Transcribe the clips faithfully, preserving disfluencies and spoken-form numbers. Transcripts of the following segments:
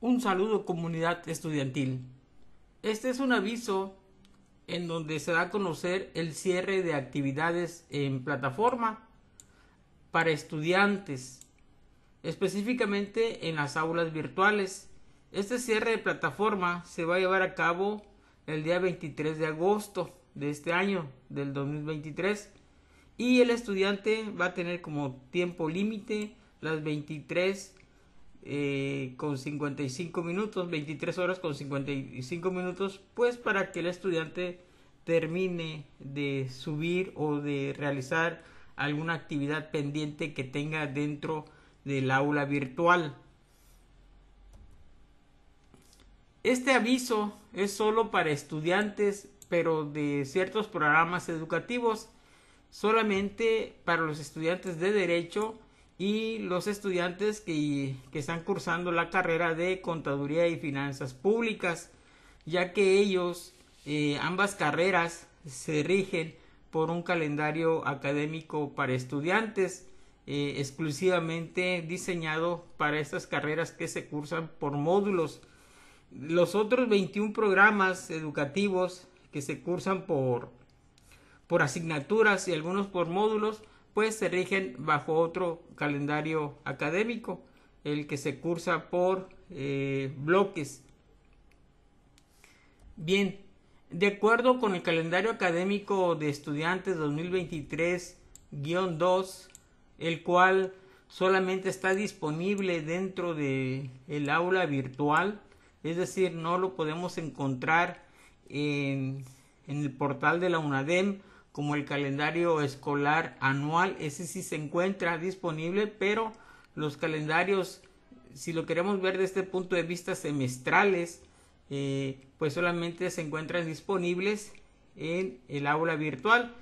Un saludo, comunidad estudiantil. Este es un aviso en donde se da a conocer el cierre de actividades en plataforma para estudiantes, específicamente en las aulas virtuales. Este cierre de plataforma se va a llevar a cabo el día veintitrés de agosto de este año, del dos mil veintitrés, y el estudiante va a tener como tiempo límite las veintitrés con cincuenta y cinco minutos, veintitrés horas con cincuenta y cinco minutos, pues para que el estudiante termine de subir o de realizar alguna actividad pendiente que tenga dentro del aula virtual. Este aviso es solo para estudiantes, pero de ciertos programas educativos, solamente para los estudiantes de Derecho y los estudiantes que, que están cursando la carrera de Contaduría y Finanzas Públicas, ya que ellos, eh, ambas carreras, se rigen por un calendario académico para estudiantes, eh, exclusivamente diseñado para estas carreras que se cursan por módulos. Los otros veintiún programas educativos que se cursan por, por asignaturas y algunos por módulos, pues se rigen bajo otro calendario académico, el que se cursa por eh, bloques. Bien, de acuerdo con el calendario académico de estudiantes dos mil veintitrés guión dos, el cual solamente está disponible dentro de el aula virtual, es decir, no lo podemos encontrar en, en el portal de la UNADEM, como el calendario escolar anual. Ese sí se encuentra disponible, pero los calendarios, si lo queremos ver desde este punto de vista semestrales, eh, pues solamente se encuentran disponibles en el aula virtual,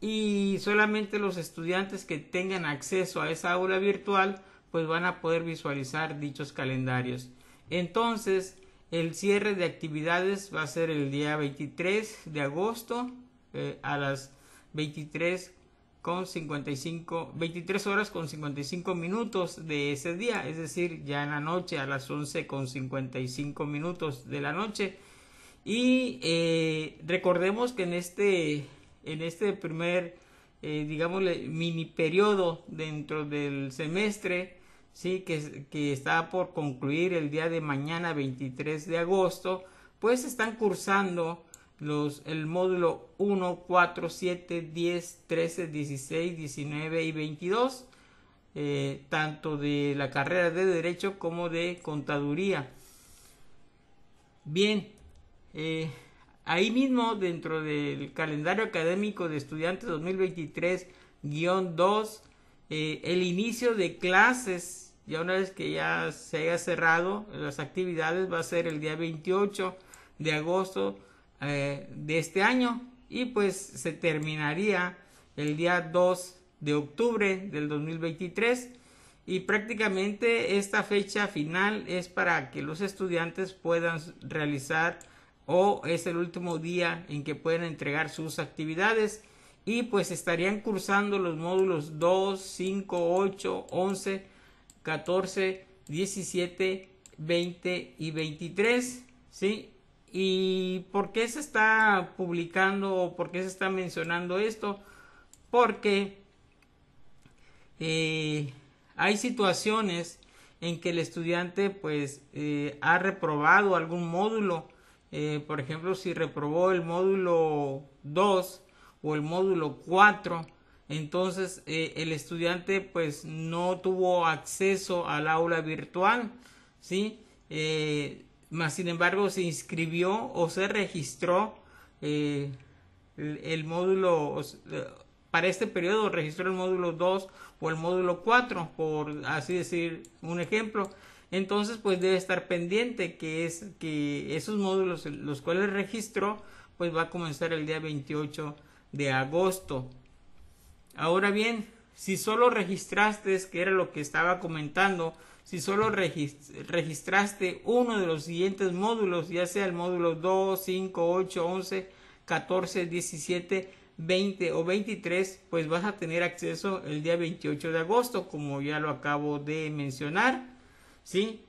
y solamente los estudiantes que tengan acceso a esa aula virtual pues van a poder visualizar dichos calendarios. Entonces, el cierre de actividades va a ser el día veintitrés de agosto, Eh, a las veintitrés horas con cincuenta y cinco minutos de ese día, es decir, ya en la noche, a las once con cincuenta y cinco minutos de la noche. Y eh, recordemos que en este en este primer eh, digamos mini periodo dentro del semestre, sí, que, que está por concluir el día de mañana veintitrés de agosto, pues están cursando Los, el módulo uno, cuatro, siete, diez, trece, dieciséis, diecinueve y veintidós, eh, tanto de la carrera de Derecho como de Contaduría. Bien, eh, ahí mismo dentro del calendario académico de estudiantes dos mil veintitrés guión dos, eh, el inicio de clases, ya una vez que ya se haya cerrado las actividades, va a ser el día veintiocho de agosto de este año, y pues se terminaría el día dos de octubre del dos mil veintitrés, y prácticamente esta fecha final es para que los estudiantes puedan realizar, o es el último día en que pueden entregar sus actividades, y pues estarían cursando los módulos dos, cinco, ocho, once, catorce, diecisiete, veinte y veintitrés, ¿sí? ¿Y por qué se está publicando o por qué se está mencionando esto? Porque eh, hay situaciones en que el estudiante pues eh, ha reprobado algún módulo. Eh, por ejemplo, si reprobó el módulo dos o el módulo cuatro, entonces eh, el estudiante pues no tuvo acceso al aula virtual, ¿sí? Eh, Mas, sin embargo, se inscribió o se registró eh, el, el módulo, para este periodo registró el módulo dos o el módulo cuatro, por así decir un ejemplo. Entonces, pues debe estar pendiente que, es, que esos módulos, los cuales registró, pues va a comenzar el día veintiocho de agosto. Ahora bien, si solo registraste, es que era lo que estaba comentando, si solo registraste uno de los siguientes módulos, ya sea el módulo dos, cinco, ocho, once, catorce, diecisiete, veinte o veintitrés, pues vas a tener acceso el día veintiocho de agosto, como ya lo acabo de mencionar, ¿sí?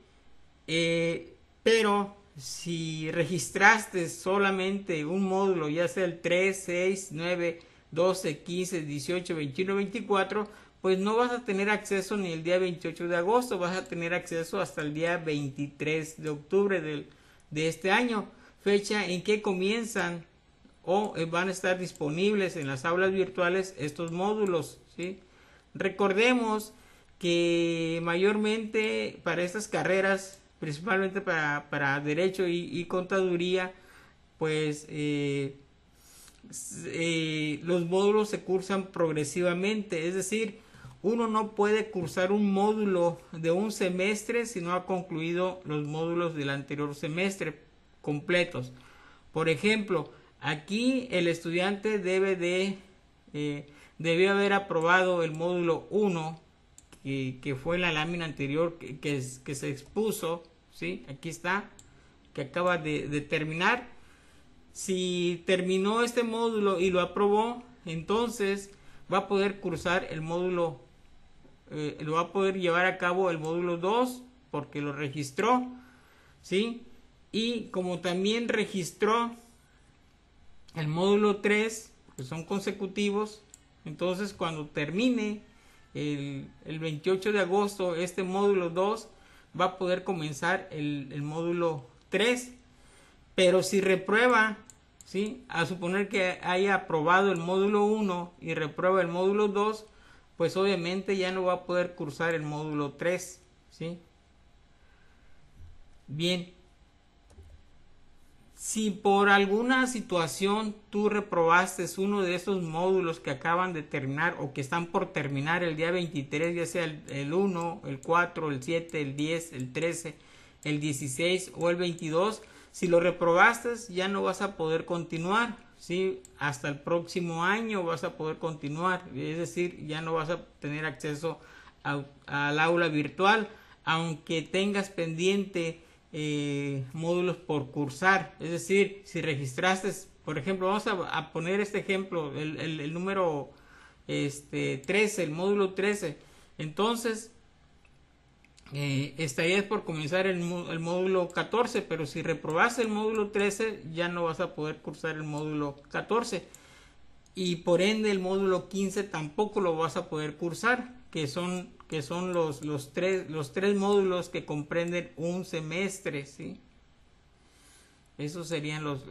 eh, pero si registraste solamente un módulo, ya sea el tres, seis, nueve, doce, quince, dieciocho, veintiuno, veinticuatro, pues no vas a tener acceso ni el día veintiocho de agosto, vas a tener acceso hasta el día veintitrés de octubre del, de este año, fecha en que comienzan o van a estar disponibles en las aulas virtuales estos módulos, ¿sí? Recordemos que mayormente para estas carreras, principalmente para, para Derecho y, y Contaduría, pues eh, eh, los módulos se cursan progresivamente, es decir, uno no puede cursar un módulo de un semestre si no ha concluido los módulos del anterior semestre completos. Por ejemplo, aquí el estudiante debe de, eh, debió haber aprobado el módulo uno, que, que fue la lámina anterior que, que, es, que se expuso, ¿sí? Aquí está, que acaba de, de terminar. Si terminó este módulo y lo aprobó, entonces va a poder cursar el módulo, eh, lo va a poder llevar a cabo el módulo dos, porque lo registró, ¿sí? Y como también registró el módulo tres, que son consecutivos, entonces cuando termine el, el veintiocho de agosto este módulo dos, va a poder comenzar el, el módulo tres. Pero si reprueba, ¿sí? A suponer que haya aprobado el módulo uno y reprueba el módulo dos, pues obviamente ya no va a poder cursar el módulo tres, ¿sí? Bien, si por alguna situación tú reprobaste uno de esos módulos que acaban de terminar o que están por terminar el día veintitrés, ya sea el, el uno, el cuatro, el siete, el diez, el trece, el dieciséis o el veintidós, si lo reprobaste, ya no vas a poder continuar, ¿sí? Hasta el próximo año vas a poder continuar, es decir, ya no vas a tener acceso al aula virtual, aunque tengas pendiente eh, módulos por cursar. Es decir, si registraste, por ejemplo, vamos a, a poner este ejemplo, el, el, el número este, trece, el módulo trece, entonces Eh, estarías por comenzar el, el módulo catorce, pero si reprobaste el módulo trece ya no vas a poder cursar el módulo catorce, y por ende el módulo quince tampoco lo vas a poder cursar, que son, que son los, los, tres, los tres módulos que comprenden un semestre, ¿sí? Esos serían los,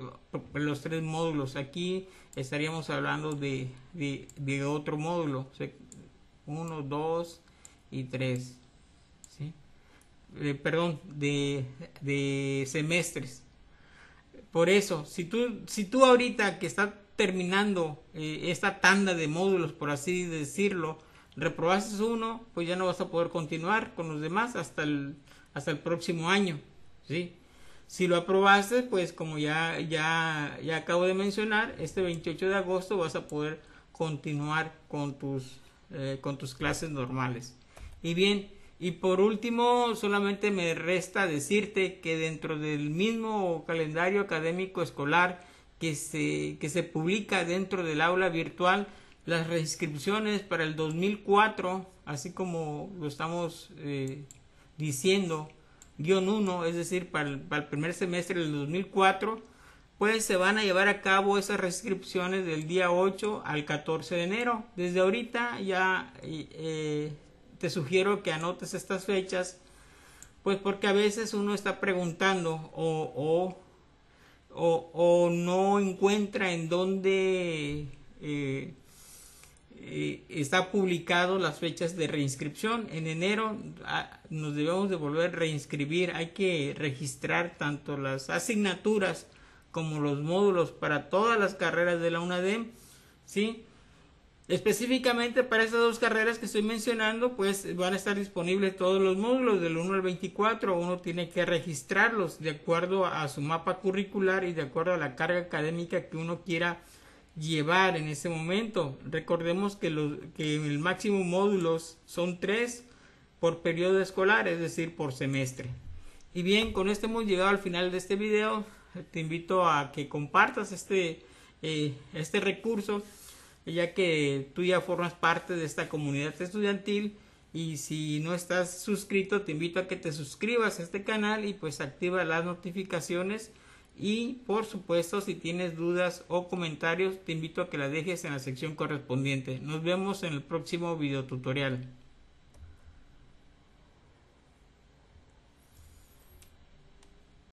los tres módulos. Aquí estaríamos hablando de, de, de otro módulo, uno, dos y tres. Eh, perdón, de, de semestres. Por eso, si tú, si tú ahorita que está terminando eh, esta tanda de módulos, por así decirlo, reprobaste uno, pues ya no vas a poder continuar con los demás hasta el, hasta el próximo año, ¿sí? Si lo aprobaste, pues como ya, ya, ya acabo de mencionar, este veintiocho de agosto vas a poder continuar con tus, eh, con tus clases normales. Y bien, y por último, solamente me resta decirte que dentro del mismo calendario académico escolar que se, que se publica dentro del aula virtual, las reinscripciones para el dos mil cuatro, así como lo estamos eh, diciendo, guión uno, es decir, para el, para el primer semestre del dos mil cuatro, pues se van a llevar a cabo esas reinscripciones del día ocho al catorce de enero. Desde ahorita ya Eh, te sugiero que anotes estas fechas, pues porque a veces uno está preguntando o, o, o, o no encuentra en dónde eh, eh, está publicado las fechas de reinscripción. En enero ah, nos debemos de volver a reinscribir. Hay que registrar tanto las asignaturas como los módulos para todas las carreras de la UNADEM, ¿sí? Específicamente para estas dos carreras que estoy mencionando, pues van a estar disponibles todos los módulos del uno al veinticuatro. Uno tiene que registrarlos de acuerdo a su mapa curricular y de acuerdo a la carga académica que uno quiera llevar en ese momento. Recordemos que, los, que el máximo módulos son tres por periodo escolar, es decir, por semestre. Y bien, con esto hemos llegado al final de este video. Te invito a que compartas este, eh, este recurso, ya que tú ya formas parte de esta comunidad estudiantil Y si no estás suscrito, te invito a que te suscribas a este canal y pues activa las notificaciones. Y por supuesto, si tienes dudas o comentarios, te invito a que las dejes en la sección correspondiente. Nos vemos en el próximo video tutorial.